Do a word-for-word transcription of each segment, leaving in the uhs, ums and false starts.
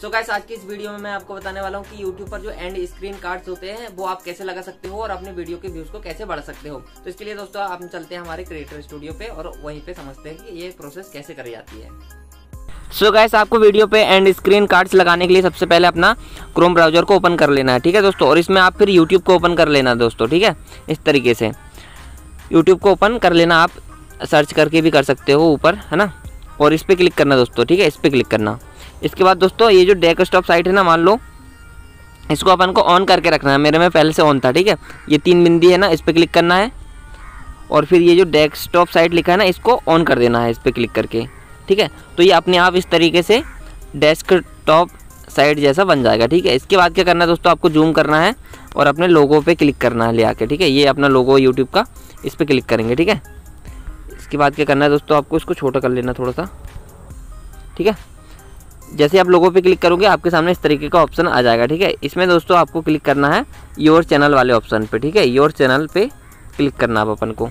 So guys आज की इस वीडियो में मैं आपको बताने वाला हूँ कि यूट्यूब पर जो एंड स्क्रीन कार्ड्स होते हैं वो आप कैसे लगा सकते हो और अपने वीडियो के व्यूज को कैसे बढ़ा सकते हो। तो इसके लिए दोस्तों आप चलते हैं हमारे क्रिएटर स्टूडियो पे और वहीं पे समझते हैं कि ये प्रोसेस कैसे करी जाती है। सो so गाइस आपको वीडियो पे एंड स्क्रीन कार्ड्स लगाने के लिए सबसे पहले अपना क्रोम ब्राउजर को ओपन कर लेना है, ठीक है दोस्तों। और इसमें आप फिर यूट्यूब को ओपन कर लेना दोस्तों, ठीक है। इस तरीके से यूट्यूब को ओपन कर लेना, आप सर्च करके भी कर सकते हो ऊपर, है ना। और इस पर क्लिक करना दोस्तों, ठीक है, इस पर क्लिक करना। इसके बाद दोस्तों ये जो डेस्कटॉप साइट है ना, मान लो इसको अपन को ऑन करके रखना है। मेरे में पहले से ऑन था, ठीक है। ये तीन बिंदी है ना, इस पर क्लिक करना है और फिर ये जो डेस्कटॉप साइट लिखा है ना, इसको ऑन कर देना है इस पर क्लिक करके, ठीक है। तो ये अपने आप इस तरीके से डेस्कटॉप साइट जैसा बन जाएगा, ठीक है। इसके बाद क्या करना है दोस्तों, आपको जूम करना है और अपने लोगो पे क्लिक करना है ले आके, ठीक है। ये अपना लोगो यूट्यूब का, इस पर क्लिक करेंगे, ठीक है। इसके बाद क्या करना है दोस्तों, आपको इसको छोटा कर लेना थोड़ा सा, ठीक है। जैसे आप लोगों पे क्लिक करोगे आपके सामने इस तरीके का ऑप्शन आ जाएगा, ठीक है। इसमें दोस्तों आपको क्लिक करना है योर चैनल वाले ऑप्शन पे, ठीक है। योर चैनल पे क्लिक करना आप अपन को।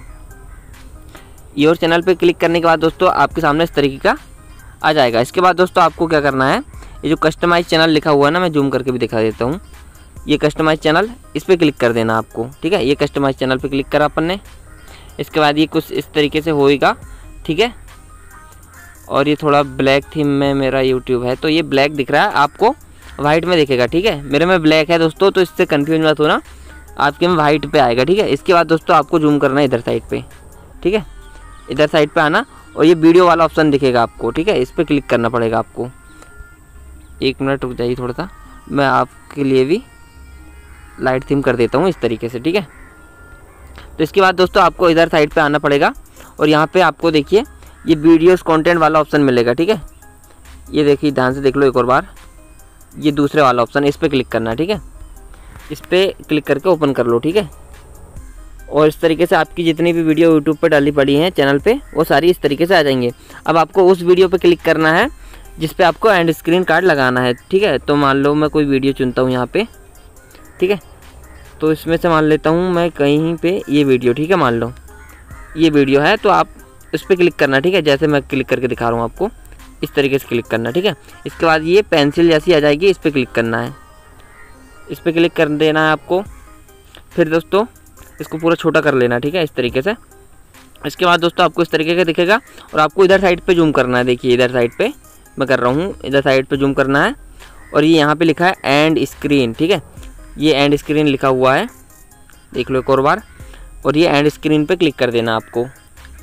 योर चैनल पे क्लिक करने के बाद दोस्तों आपके सामने इस तरीके का आ जाएगा। इसके बाद दोस्तों आपको क्या करना है, ये जो कस्टमाइज चैनल लिखा हुआ है ना, मैं जूम करके भी दिखा देता हूँ। ये कस्टमाइज चैनल, इस पर क्लिक कर देना आपको, ठीक है। ये कस्टमाइज चैनल पर क्लिक करा अपन ने। इसके बाद ये कुछ इस तरीके से होएगा, ठीक है। और ये थोड़ा ब्लैक थीम में मेरा यूट्यूब है तो ये ब्लैक दिख रहा है, आपको वाइट में दिखेगा, ठीक है। मेरे में ब्लैक है दोस्तों, तो इससे कन्फ्यूज मत होना, आपके में वाइट पे आएगा, ठीक है। इसके बाद दोस्तों आपको जूम करना है इधर साइड पे, ठीक है। इधर साइड पे आना और ये वीडियो वाला ऑप्शन दिखेगा आपको, ठीक है। इस पर क्लिक करना पड़ेगा आपको। एक मिनट रुक जाइए थोड़ा सा, मैं आपके लिए भी लाइट थीम कर देता हूँ इस तरीके से, ठीक है। तो इसके बाद दोस्तों आपको इधर साइड पर आना पड़ेगा और यहाँ पर आपको देखिए ये वीडियोस कंटेंट वाला ऑप्शन मिलेगा, ठीक है। ये देखिए ध्यान से देख लो एक और बार, ये दूसरे वाला ऑप्शन, इस पर क्लिक करना है, ठीक है। इस पर क्लिक करके ओपन कर लो, ठीक है। और इस तरीके से आपकी जितनी भी वीडियो यूट्यूब पर डाली पड़ी हैं चैनल पे, वो सारी इस तरीके से आ जाएंगे। अब आपको उस वीडियो पर क्लिक करना है जिस पर आपको एंड स्क्रीन कार्ड लगाना है, ठीक है। तो मान लो मैं कोई वीडियो चुनता हूँ यहाँ पर, ठीक है। तो इसमें से मान लेता हूँ मैं कहीं पर ये वीडियो, ठीक है, मान लो ये वीडियो है तो आप इस पर क्लिक करना, ठीक है। जैसे मैं क्लिक करके दिखा रहा हूँ आपको, इस तरीके से क्लिक करना, ठीक है। इसके बाद ये पेंसिल जैसी आ जाएगी, इस पर क्लिक करना है, इस पर क्लिक कर देना है आपको। फिर दोस्तों इसको पूरा छोटा कर लेना, ठीक है, इस तरीके से। इसके बाद दोस्तों आपको इस तरीके का दिखेगा और आपको इधर साइड पे जूम करना है। देखिए इधर साइड पर मैं कर रहा हूँ, इधर साइड पर जूम करना है और ये यहाँ पर लिखा है एंड स्क्रीन, ठीक है। ये एंड स्क्रीन लिखा हुआ है, देख लो एक और बार, और ये एंड स्क्रीन पर क्लिक कर देना आपको,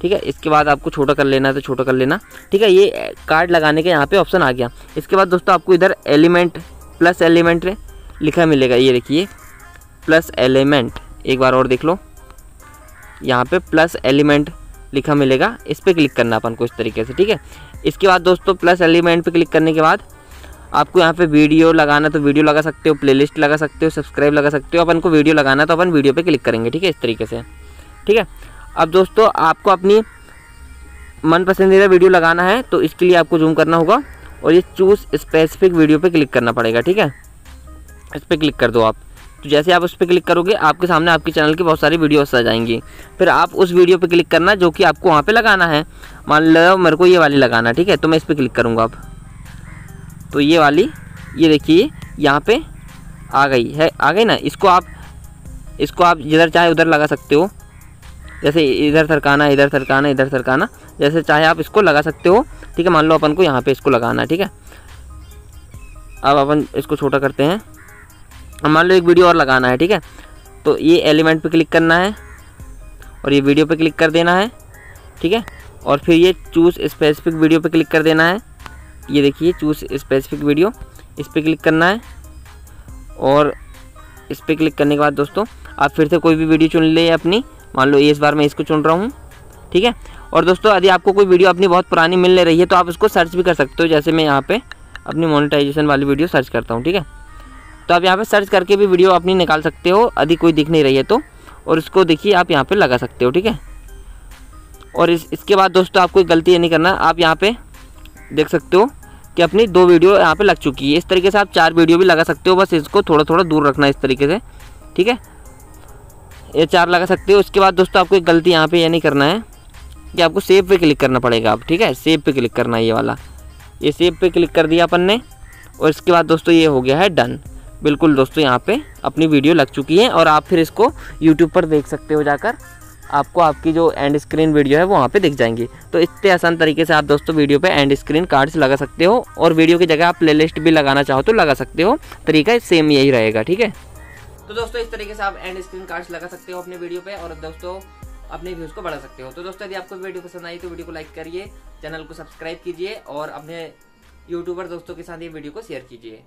ठीक है। इसके बाद आपको छोटा कर लेना है तो छोटा कर लेना, ठीक है। ये कार्ड लगाने के यहाँ पे ऑप्शन आ गया। इसके बाद दोस्तों आपको इधर एलिमेंट, प्लस एलिमेंट लिखा मिलेगा, ये देखिए प्लस एलिमेंट, एक बार और देख लो, यहाँ पे प्लस एलिमेंट लिखा मिलेगा, इस पर क्लिक करना अपन को इस तरीके से, ठीक है। इसके बाद दोस्तों प्लस एलिमेंट पर क्लिक करने के बाद आपको यहाँ पे वीडियो लगाना तो वीडियो लगा सकते हो, प्लेलिस्ट लगा सकते हो, सब्सक्राइब लगा सकते हो। अपन को वीडियो लगाना तो अपन वीडियो पर क्लिक करेंगे, ठीक है, इस तरीके से, ठीक है। अब दोस्तों आपको अपनी मन पसंदीदा वीडियो लगाना है तो इसके लिए आपको जूम करना होगा और ये चूज स्पेसिफिक वीडियो पे क्लिक करना पड़ेगा, ठीक है। इस पर क्लिक कर दो आप, तो जैसे आप उस पर क्लिक करोगे आपके सामने आपके चैनल की बहुत सारी वीडियोस आ जाएंगी। फिर आप उस वीडियो पे क्लिक करना जो कि आपको वहाँ पे लगाना है। मान लो मेरे को ये वाली लगाना, ठीक है, तो मैं इस पर क्लिक करूँगा आप, तो ये वाली, ये देखिए यहाँ पर आ गई है, आ गई ना। इसको आप इसको आप जिधर चाहे उधर लगा सकते हो, जैसे इधर सरकाना, इधर सरकाना, इधर सरकाना, जैसे चाहे आप इसको लगा सकते हो, ठीक है। मान लो अपन को यहाँ पे इसको लगाना है, ठीक है। अब अपन इसको छोटा करते हैं, अब मान लो एक वीडियो और लगाना है, ठीक है। तो ये एलिमेंट पे क्लिक करना है और ये वीडियो पे क्लिक कर देना है, ठीक है। और फिर ये चूज स्पेसिफिक वीडियो पर क्लिक कर देना है, ये देखिए चूज स्पेसिफिक वीडियो, इस पर क्लिक करना है। और इस पर क्लिक करने के बाद दोस्तों आप फिर से कोई भी वीडियो चुन ले अपनी, मान लो इस बार मैं इसको चुन रहा हूँ, ठीक है। और दोस्तों यदि आपको कोई वीडियो अपनी बहुत पुरानी मिल ले रही है तो आप उसको सर्च भी कर सकते हो, जैसे मैं यहाँ पे अपनी मोनेटाइजेशन वाली वीडियो सर्च करता हूँ, ठीक है। तो आप यहाँ पे सर्च करके भी वीडियो अपनी निकाल सकते हो यदि कोई दिख नहीं रही है तो, और उसको देखिए आप यहाँ पर लगा सकते हो, ठीक है। और इस, इसके बाद दोस्तों आपको गलती ये नहीं करना, आप यहाँ पर देख सकते हो कि अपनी दो वीडियो यहाँ पर लग चुकी है। इस तरीके से आप चार वीडियो भी लगा सकते हो, बस इसको थोड़ा थोड़ा दूर रखना इस तरीके से, ठीक है। ये चार लगा सकते हो। उसके बाद दोस्तों आपको एक गलती यहाँ पे ये यह नहीं करना है कि आपको सेव पे क्लिक करना पड़ेगा आप, ठीक है। सेव पे क्लिक करना है, ये वाला, ये सेव पे क्लिक कर दिया अपन ने और इसके बाद दोस्तों ये हो गया है डन। बिल्कुल दोस्तों यहाँ पे अपनी वीडियो लग चुकी है और आप फिर इसको यूट्यूब पर देख सकते हो, जाकर आपको आपकी जो एंड स्क्रीन वीडियो है वो वहाँ पे दिख जाएंगी। तो इतने आसान तरीके से आप दोस्तों वीडियो पे एंड स्क्रीन कार्ड्स लगा सकते हो और वीडियो की जगह आप प्लेलिस्ट भी लगाना चाहो तो लगा सकते हो, तरीका सेम यही रहेगा, ठीक है। तो दोस्तों इस तरीके से आप एंड स्क्रीन कार्ड्स लगा सकते हो अपने वीडियो पे और दोस्तों अपने व्यूज़ को बढ़ा सकते हो। तो दोस्तों यदि आपको वीडियो पसंद आई तो वीडियो को लाइक करिए, चैनल को सब्सक्राइब कीजिए और अपने यूट्यूबर दोस्तों के साथ ये वीडियो को शेयर कीजिए।